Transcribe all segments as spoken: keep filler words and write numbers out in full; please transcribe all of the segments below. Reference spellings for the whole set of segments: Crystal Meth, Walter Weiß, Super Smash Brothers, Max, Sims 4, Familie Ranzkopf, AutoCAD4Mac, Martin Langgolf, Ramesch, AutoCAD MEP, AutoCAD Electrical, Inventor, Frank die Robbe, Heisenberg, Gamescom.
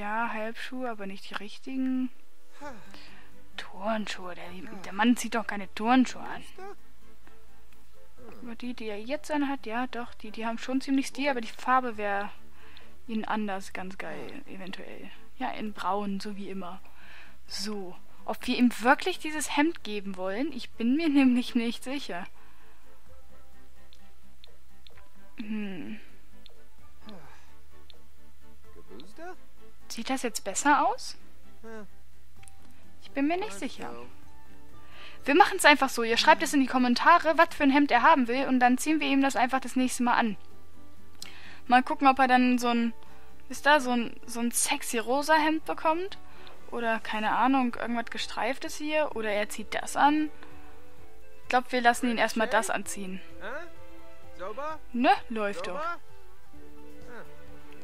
Ja, Halbschuhe, aber nicht die richtigen. Turnschuhe. Der, der Mann zieht doch keine Turnschuhe an. Aber die, die er jetzt anhat, ja doch, die, die haben schon ziemlich Stil, aber die Farbe wäre ihnen anders ganz geil, eventuell. Ja, in braun, so wie immer. So. Ob wir ihm wirklich dieses Hemd geben wollen? Ich bin mir nämlich nicht sicher. Hm. Sieht das jetzt besser aus? Ich bin mir nicht sicher. Wir machen es einfach so. Ihr schreibt es in die Kommentare, was für ein Hemd er haben will. Und dann ziehen wir ihm das einfach das nächste Mal an. Mal gucken, ob er dann so ein... Ist da so ein, so ein sexy rosa Hemd bekommt? Oder, keine Ahnung, irgendwas Gestreiftes hier? Oder er zieht das an? Ich glaube, wir lassen ihn erstmal das anziehen. Ne, läuft doch.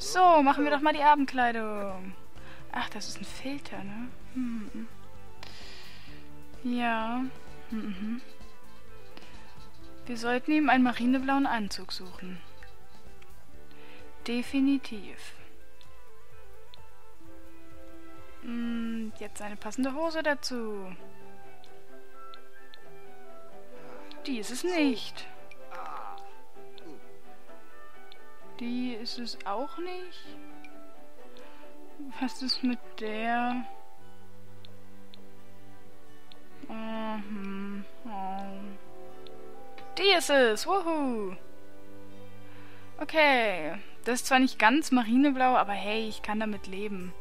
So, machen wir doch mal die Abendkleidung. Ach, das ist ein Filter, ne? Hm. Ja. Mhm. Wir sollten ihm einen marineblauen Anzug suchen. Definitiv. Hm, jetzt eine passende Hose dazu. Die ist es nicht. Die ist es auch nicht. Was ist mit der? Mhm. Oh. Die ist es! Wuhu! Okay. Das ist zwar nicht ganz marineblau, aber hey, ich kann damit leben.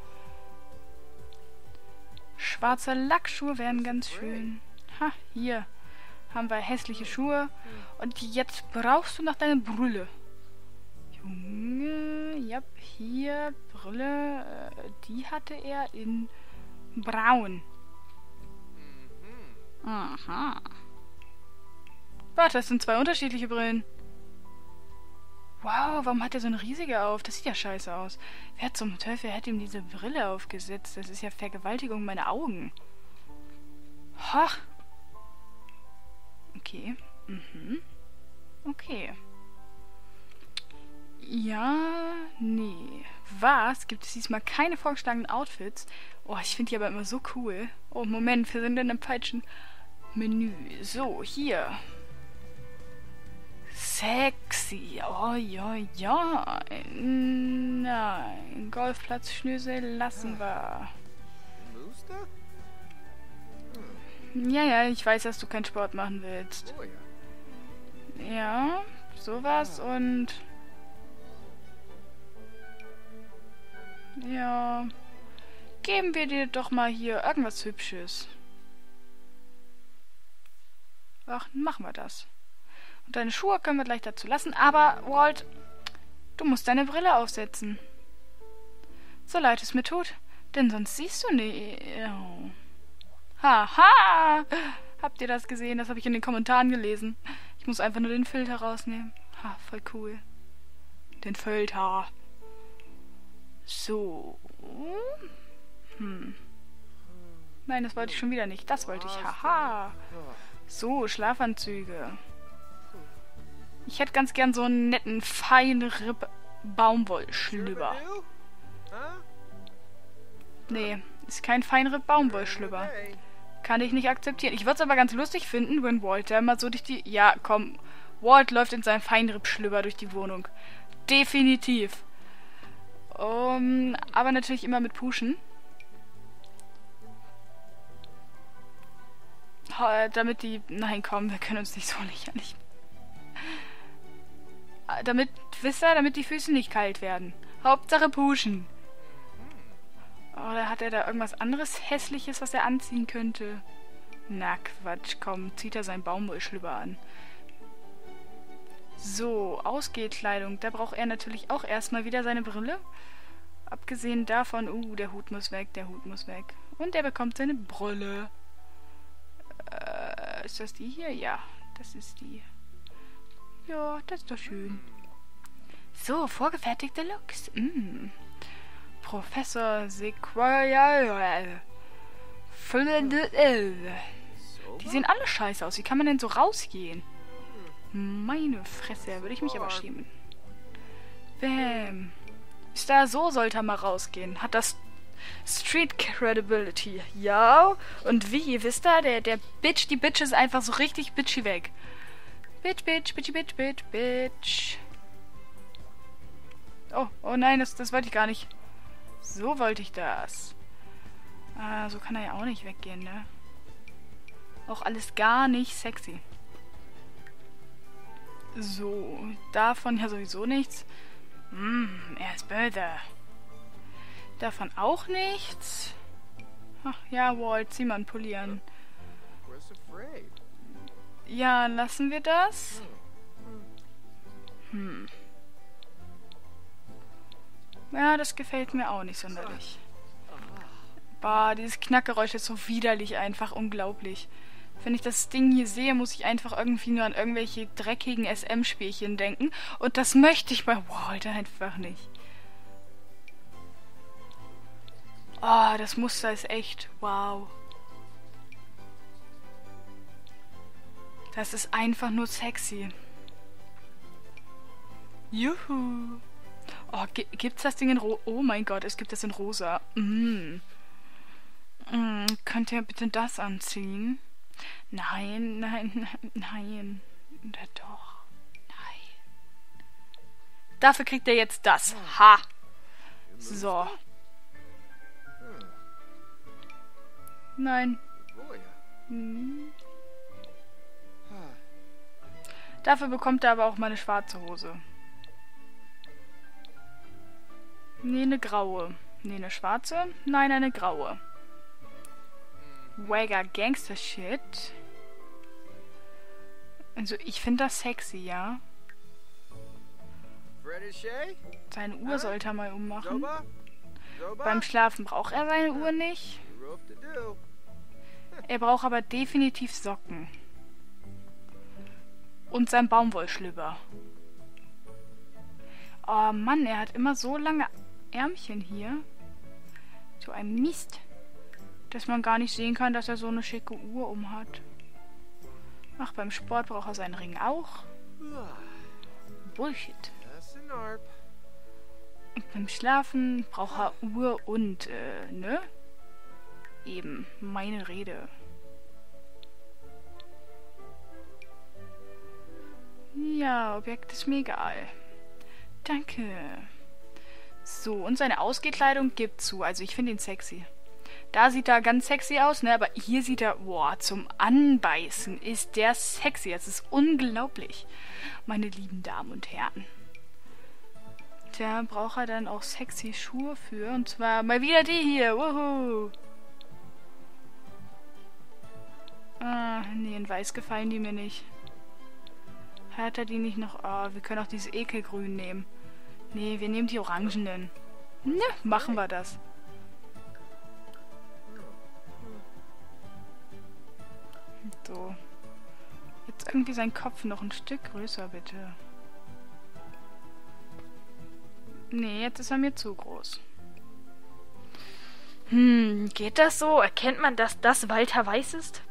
Schwarze Lackschuhe wären ganz schön. Ha, hier haben wir hässliche Schuhe. Und jetzt brauchst du noch deine Brille. Junge, ja, hier, Brille, die hatte er in braun. Aha. Warte, das sind zwei unterschiedliche Brillen. Wow, warum hat er so eine riesige auf? Das sieht ja scheiße aus. Wer zum Teufel hat ihm diese Brille aufgesetzt? Das ist ja Vergewaltigung meiner Augen. Hoch. Okay. Mhm. Okay. Ja, nee. Was? Gibt es diesmal keine vorgeschlagenen Outfits? Oh, ich finde die aber immer so cool. Oh, Moment, wir sind in einem falschen Menü. So, hier. Sexy. Oh, ja, ja. Nein. Golfplatzschnösel lassen wir. Ja, ja, ich weiß, dass du keinen Sport machen willst. Ja, sowas und... Ja, geben wir dir doch mal hier irgendwas Hübsches. Ach, machen wir das. Und deine Schuhe können wir gleich dazu lassen, aber, Walt, du musst deine Brille aufsetzen. So leid es mir tut, denn sonst siehst du nicht. Oh. Haha! Habt ihr das gesehen? Das habe ich in den Kommentaren gelesen. Ich muss einfach nur den Filter rausnehmen. Ha, voll cool. Den Filter. So. Hm. Nein, das wollte ich schon wieder nicht. Das wollte ich. Haha. So, Schlafanzüge. Ich hätte ganz gern so einen netten, feinen Ripp-Baumwollschlüpper. Nee, ist kein Feinripp-Baumwollschlüpper. Kann ich nicht akzeptieren. Ich würde es aber ganz lustig finden, wenn Walter mal so durch die... Ja, komm. Walt läuft in seinem Feinripp-Schlüpper durch die Wohnung. Definitiv. Um, aber natürlich immer mit Pushen. Damit die... Nein, komm, wir können uns nicht so lächerlich. Damit, wisst ihr, damit die Füße nicht kalt werden. Hauptsache Pushen. Oder hat er da irgendwas anderes Hässliches, was er anziehen könnte? Na, Quatsch, komm, zieht er seinen Baumwollschlüpper an. So, Ausgehkleidung. Da braucht er natürlich auch erstmal wieder seine Brille. Abgesehen davon, uh, der Hut muss weg, der Hut muss weg. Und er bekommt seine Brille. Äh, ist das die hier? Ja, das ist die. Ja, das ist doch schön. So, vorgefertigte Looks. Mm. Professor Sequoia. Die sehen alle scheiße aus. Wie kann man denn so rausgehen? Meine Fresse, würde ich mich aber schämen. Bäm. Ist da so, sollte er mal rausgehen. Hat das Street Credibility. Ja. Und wie, wisst ihr, der, der Bitch, die Bitch ist einfach so richtig bitchy weg. Bitch, bitch, bitchy, bitch, bitch, bitch. Oh, oh nein, das, das wollte ich gar nicht. So wollte ich das. Äh, so kann er ja auch nicht weggehen, ne? Auch alles gar nicht sexy. So, davon ja sowieso nichts. Hm, er ist böse. Davon auch nichts. Ach, ja, Walt, zieh mal ein Polieren. Ja, lassen wir das. Hm. Ja, das gefällt mir auch nicht sonderlich. Bah, dieses Knackgeräusch ist so widerlich einfach, unglaublich. Wenn ich das Ding hier sehe, muss ich einfach irgendwie nur an irgendwelche dreckigen S M-Spielchen denken. Und das möchte ich bei Walt einfach nicht. Oh, das Muster ist echt wow. Das ist einfach nur sexy. Juhu. Oh, gibt's das Ding in rosa? Oh mein Gott, es gibt das in rosa. Mm. Mm, könnt ihr bitte das anziehen? Nein, nein, nein. Oder doch. Nein. Dafür kriegt er jetzt das. Ha! So. Nein. Hm. Dafür bekommt er aber auch mal eine schwarze Hose. Nee, eine graue. Nee, eine schwarze. Nein, eine graue. Wagger Gangster Shit. Also ich finde das sexy, ja. Seine Uhr sollte er mal ummachen. Beim Schlafen braucht er seine Uhr nicht. Er braucht aber definitiv Socken. Und sein Baumwollschlüpper. Oh Mann, er hat immer so lange Ärmchen hier. So ein Mist. Dass man gar nicht sehen kann, dass er so eine schicke Uhr um hat. Ach, beim Sport braucht er seinen Ring auch. Bullshit. Und beim Schlafen braucht er Uhr und, äh, ne? Eben, meine Rede. Ja, Objekt ist mega geil. Danke. So, und seine Ausgekleidung gibt zu. Also ich finde ihn sexy. Da sieht er ganz sexy aus, ne? Aber hier sieht er, boah, zum Anbeißen ist der sexy. Das ist unglaublich, meine lieben Damen und Herren. Da braucht er dann auch sexy Schuhe für. Und zwar mal wieder die hier. Wuhu. Ah, nee, in Weiß gefallen die mir nicht. Hat er die nicht noch? Oh, wir können auch dieses Ekelgrün nehmen. Nee, wir nehmen die Orangenen. Ne, machen wir das. So. Jetzt irgendwie seinen Kopf noch ein Stück größer, bitte. Nee, jetzt ist er mir zu groß. Hm, geht das so? Erkennt man, dass das Walter Weiß ist?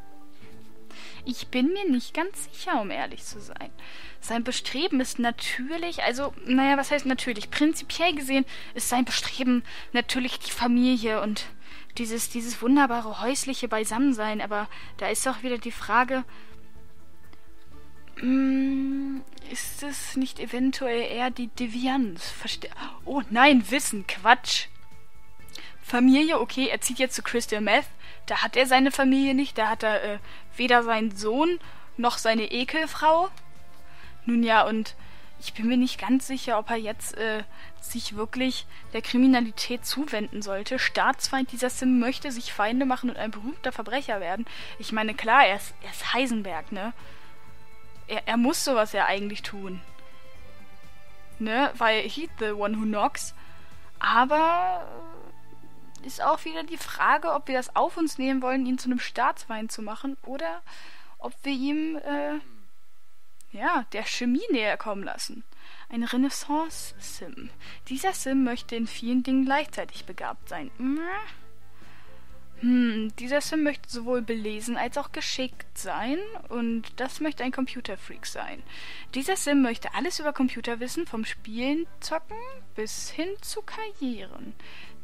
Ich bin mir nicht ganz sicher, um ehrlich zu sein. Sein Bestreben ist natürlich, also, naja, was heißt natürlich? Prinzipiell gesehen ist sein Bestreben natürlich die Familie und dieses, dieses wunderbare häusliche Beisammensein. Aber da ist doch wieder die Frage, mm, ist es nicht eventuell eher die Devianz? Verste- oh nein, Wissen, Quatsch. Familie, okay, er zieht jetzt zu Crystal Meth. Da hat er seine Familie nicht, da hat er äh, weder seinen Sohn noch seine Ekelfrau. Nun ja, und ich bin mir nicht ganz sicher, ob er jetzt äh, sich wirklich der Kriminalität zuwenden sollte. Staatsfeind dieser Sim möchte sich Feinde machen und ein berühmter Verbrecher werden. Ich meine, klar, er ist, er ist Heisenberg, ne? Er, er muss sowas ja eigentlich tun. Ne? Weil he's the one who knocks. Aber ist auch wieder die Frage, ob wir das auf uns nehmen wollen, ihn zu einem Staatsfeind zu machen, oder ob wir ihm, äh, ja, der Chemie näher kommen lassen. Ein Renaissance-Sim. Dieser Sim möchte in vielen Dingen gleichzeitig begabt sein. Hm, dieser Sim möchte sowohl belesen als auch geschickt sein und das möchte ein Computerfreak sein. Dieser Sim möchte alles über Computer wissen, vom Spielen, Zocken bis hin zu Karrieren.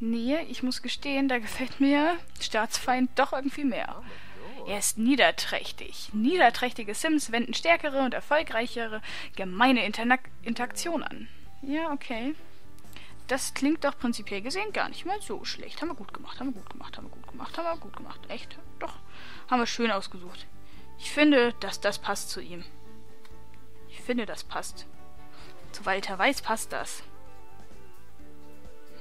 Nee, ich muss gestehen, da gefällt mir Staatsfeind doch irgendwie mehr. Er ist niederträchtig. Niederträchtige Sims wenden stärkere und erfolgreichere gemeine Interaktion an. Ja, okay. Das klingt doch prinzipiell gesehen gar nicht mal so schlecht. Haben wir gut gemacht, haben wir gut gemacht, haben wir gut gemacht, haben wir gut gemacht. Echt? Doch. Haben wir schön ausgesucht. Ich finde, dass das passt zu ihm. Ich finde, das passt. Zu Walter Weiß passt das.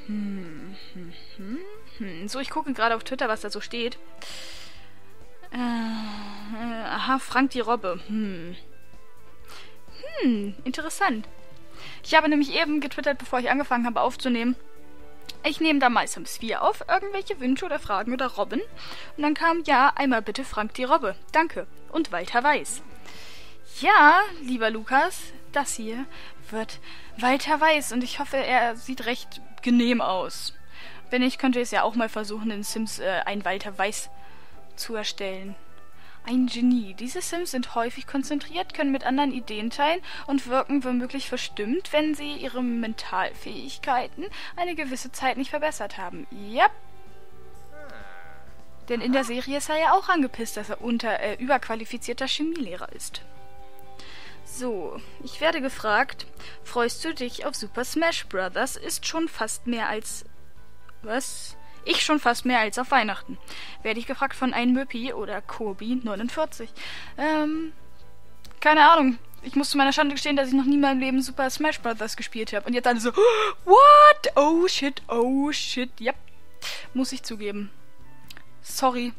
Hm, hm, hm, hm. So, ich gucke gerade auf Twitter, was da so steht. Äh, äh, aha, Frank die Robbe. Hm. Hm, interessant. Ich habe nämlich eben getwittert, bevor ich angefangen habe aufzunehmen. Ich nehme da mal Sims vier auf, irgendwelche Wünsche oder Fragen oder Robben. Und dann kam, ja, einmal bitte Frank die Robbe. Danke. Und Walter Weiß. Ja, lieber Lukas, das hier wird Walter Weiß. Und ich hoffe, er sieht recht genehm aus. Wenn nicht, könnte ich es ja auch mal versuchen, in Sims äh, ein Walter Weiß zu erstellen. Ein Genie. Diese Sims sind häufig konzentriert, können mit anderen Ideen teilen und wirken womöglich verstimmt, wenn sie ihre Mentalfähigkeiten eine gewisse Zeit nicht verbessert haben. Ja. Yep. Denn in der Serie ist er ja auch angepisst, dass er unter äh, überqualifizierter Chemielehrer ist. So, ich werde gefragt, freust du dich auf Super Smash Brothers? Ist schon fast mehr als... Was? Ich schon fast mehr als auf Weihnachten. Werde ich gefragt von einem Möpi oder Kobi neunundvierzig. Ähm, keine Ahnung. Ich muss zu meiner Schande gestehen, dass ich noch nie in meinem Leben Super Smash Brothers gespielt habe. Und jetzt alle so, what? Oh shit, oh shit. Yep. Muss ich zugeben. Sorry.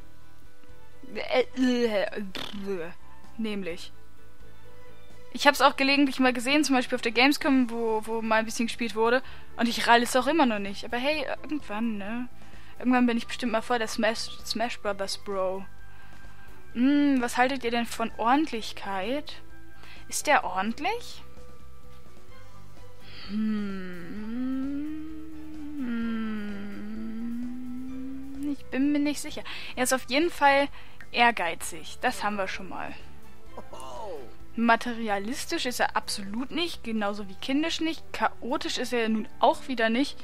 Nämlich. Ich habe es auch gelegentlich mal gesehen, zum Beispiel auf der Gamescom, wo, wo mal ein bisschen gespielt wurde. Und ich ralle es auch immer noch nicht. Aber hey, irgendwann, ne? Irgendwann bin ich bestimmt mal voll der Smash, Smash Brothers Bro. Hm, was haltet ihr denn von Ordentlichkeit? Ist der ordentlich? Hm. Ich bin mir nicht sicher. Er ist auf jeden Fall ehrgeizig. Das haben wir schon mal. Materialistisch ist er absolut nicht, genauso wie kindisch nicht. Chaotisch ist er nun auch wieder nicht.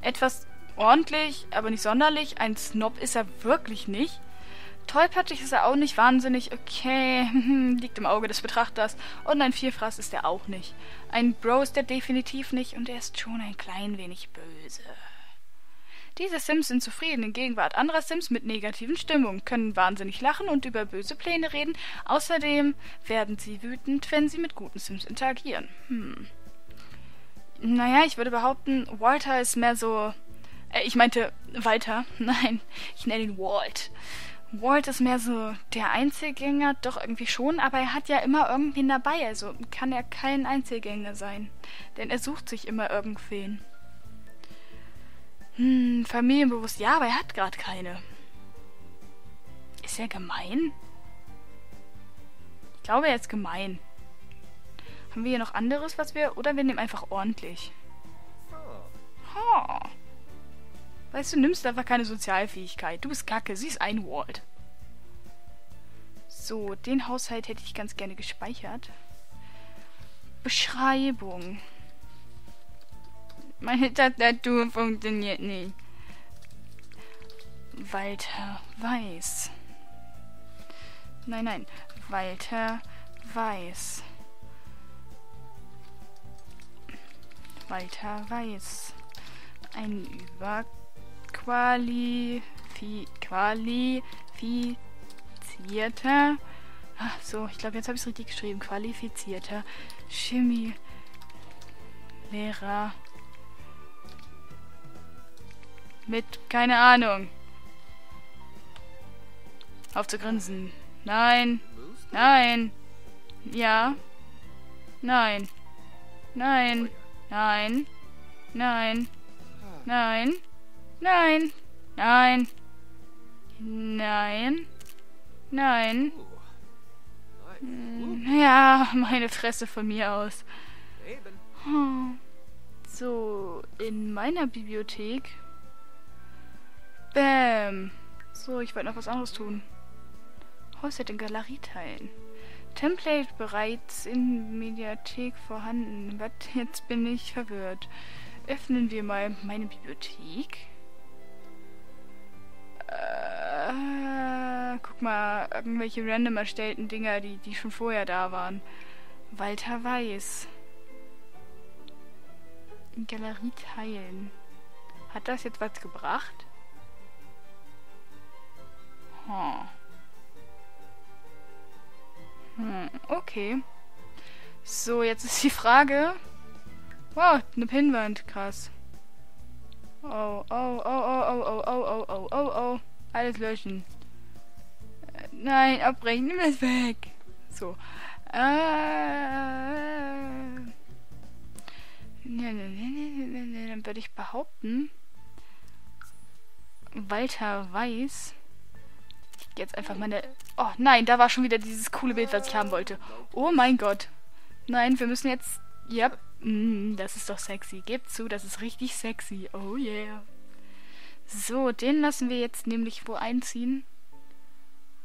Etwas... ordentlich, aber nicht sonderlich. Ein Snob ist er wirklich nicht. Tollpatschig ist er auch nicht. Wahnsinnig, okay, liegt im Auge des Betrachters. Und ein Vielfraß ist er auch nicht. Ein Bro ist er definitiv nicht und er ist schon ein klein wenig böse. Diese Sims sind zufrieden in Gegenwart anderer Sims mit negativen Stimmungen, können wahnsinnig lachen und über böse Pläne reden. Außerdem werden sie wütend, wenn sie mit guten Sims interagieren. Hm. Naja, ich würde behaupten, Walter ist mehr so... Ich meinte Walter. Nein, ich nenne ihn Walt. Walt ist mehr so der Einzelgänger, doch irgendwie schon, aber er hat ja immer irgendwen dabei, also kann er kein Einzelgänger sein. Denn er sucht sich immer irgendwen. Hm, familienbewusst, ja, aber er hat gerade keine. Ist er gemein? Ich glaube, er ist gemein. Haben wir hier noch anderes, was wir... Oder wir nehmen einfach ordentlich. Oh. Weißt du, nimmst einfach keine Sozialfähigkeit. Du bist kacke, sie ist ein Walt. So, den Haushalt hätte ich ganz gerne gespeichert. Beschreibung. Meine Tastatur funktioniert nicht. Walter Weiß. Nein, nein. Walter Weiß. Walter Weiß. Ein Über... Qualifi qualifizierter. Ach so, ich glaube, jetzt habe ich es richtig geschrieben. Qualifizierter Chemielehrer. Mit, keine Ahnung. Auf zu grinsen. Nein. Nein. Ja. Nein. Nein. Nein. Nein. Nein. Nein, nein, nein, nein. Ja, meine Fresse von mir aus. So, in meiner Bibliothek. Bam. So, ich wollte noch was anderes tun. Häuser in Galerie teilen. Template bereits in Mediathek vorhanden. Was? Jetzt bin ich verwirrt. Öffnen wir mal meine Bibliothek. Äh, guck mal, irgendwelche random erstellten Dinger, die, die schon vorher da waren. Walter Weiß. In Galerie teilen. Hat das jetzt was gebracht? Hm. Hm, okay. So, jetzt ist die Frage. Wow, eine Pinnwand, krass. Oh, oh, oh, oh, oh, oh, oh, oh, oh, oh. Alles löschen. Äh, nein, abbrechen, nimm das weg. So. Äh, dann würde ich behaupten, Walter Weiß. Jetzt einfach meine... Oh nein, da war schon wieder dieses coole Bild, was ich haben wollte. Oh mein Gott. Nein, wir müssen jetzt... Ja, yep. mm, das ist doch sexy. Gebt zu, das ist richtig sexy. Oh yeah. So, den lassen wir jetzt nämlich wo einziehen.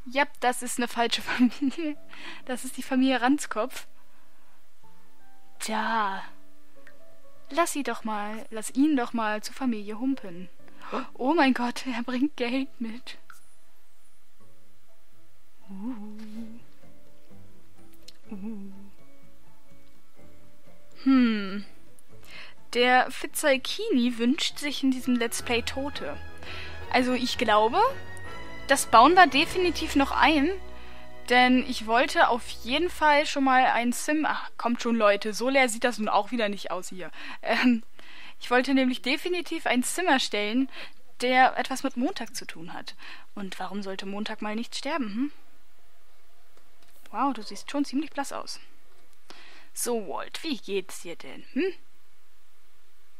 Ja, yep, das ist eine falsche Familie. Das ist die Familie Ranzkopf. Da. Lass sie doch mal, lass ihn doch mal zur Familie humpen. Oh mein Gott, er bringt Geld mit. Uh. Uh. Hm. Der Fitzalkini wünscht sich in diesem Let's Play Tote. Also ich glaube, das bauen wir definitiv noch ein, denn ich wollte auf jeden Fall schon mal ein Sim... Ach, kommt schon Leute, so leer sieht das nun auch wieder nicht aus hier. Ähm, ich wollte nämlich definitiv ein Sim erstellen, der etwas mit Montag zu tun hat. Und warum sollte Montag mal nicht sterben, hm? Wow, du siehst schon ziemlich blass aus. So, Walt, wie geht's dir denn? Hm?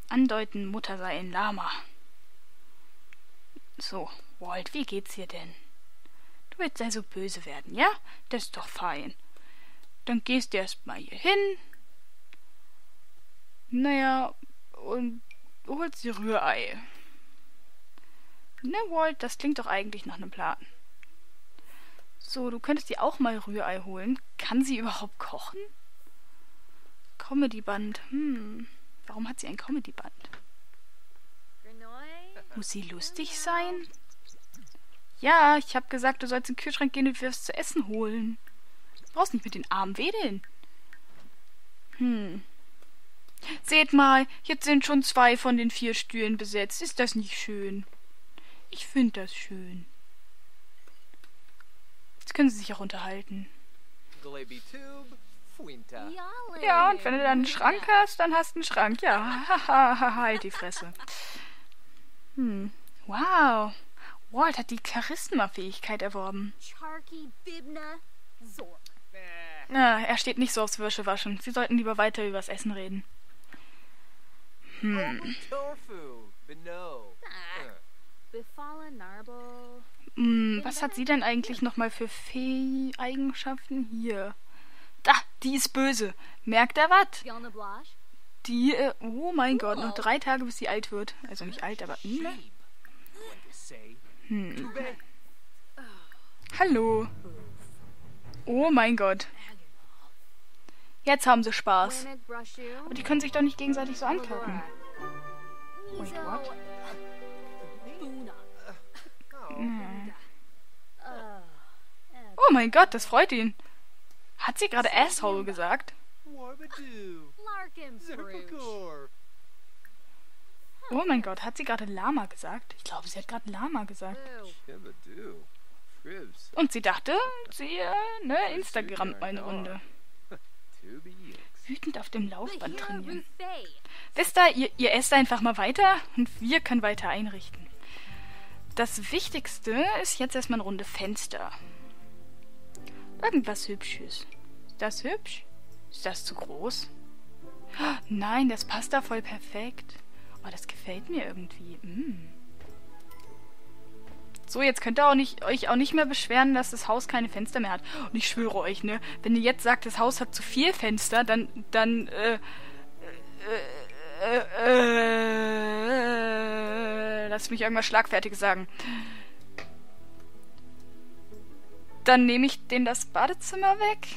Andeuten, Mutter sei ein Lama. So, Walt, wie geht's dir denn? Du willst also böse werden, ja? Das ist doch fein. Dann gehst du erstmal hier hin. Naja, und holst dir Rührei. Ne, Walt, das klingt doch eigentlich nach einem Plan. So, du könntest dir auch mal Rührei holen. Kann sie überhaupt kochen? Comedyband. Hm. Warum hat sie ein Comedyband? Muss sie lustig sein? Ja, ich habe gesagt, du sollst in den Kühlschrank gehen und wirst zu essen holen. Du brauchst nicht mit den Armen wedeln. Hm. Seht mal, jetzt sind schon zwei von den vier Stühlen besetzt. Ist das nicht schön? Ich finde das schön. Jetzt können sie sich auch unterhalten. Ja, und wenn du dann einen Schrank hast, dann hast du einen Schrank. Ja, hahaha, halt die Fresse. Hm. Wow. Walt hat die Charisma-Fähigkeit erworben. Ah, er steht nicht so aufs Wäschewaschen. Sie sollten lieber weiter über das Essen reden. Hm. Hm, was hat sie denn eigentlich nochmal für Fee-Eigenschaften hier? Da, die ist böse. Merkt er was? Die, äh, oh mein Gott, noch drei Tage, bis sie alt wird. Also nicht alt, aber... Ne? Hm. Hallo. Oh mein Gott. Jetzt haben sie Spaß. Aber die können sich doch nicht gegenseitig so ankacken. Wait, what? Oh mein Gott, das freut ihn. Hat sie gerade Asshole gesagt? Oh mein Gott, hat sie gerade Lama gesagt? Ich glaube, sie hat gerade Lama gesagt. Und sie dachte, sie, äh, ne, Instagram eine Runde. Wütend auf dem Laufband trainieren. Wisst ihr, ihr, ihr esst einfach mal weiter und wir können weiter einrichten. Das Wichtigste ist jetzt erstmal eine Runde Fenster. Irgendwas Hübsches. Ist das hübsch? Ist das zu groß? Nein, das passt da voll perfekt. Oh, das gefällt mir irgendwie. Mm. So, jetzt könnt ihr auch nicht, euch auch nicht mehr beschweren, dass das Haus keine Fenster mehr hat. Und ich schwöre euch, ne, wenn ihr jetzt sagt, das Haus hat zu viel Fenster, dann, dann, äh, äh, äh, äh, äh, äh, äh lass mich irgendwas Schlagfertiges sagen. Dann nehme ich denen das Badezimmer weg.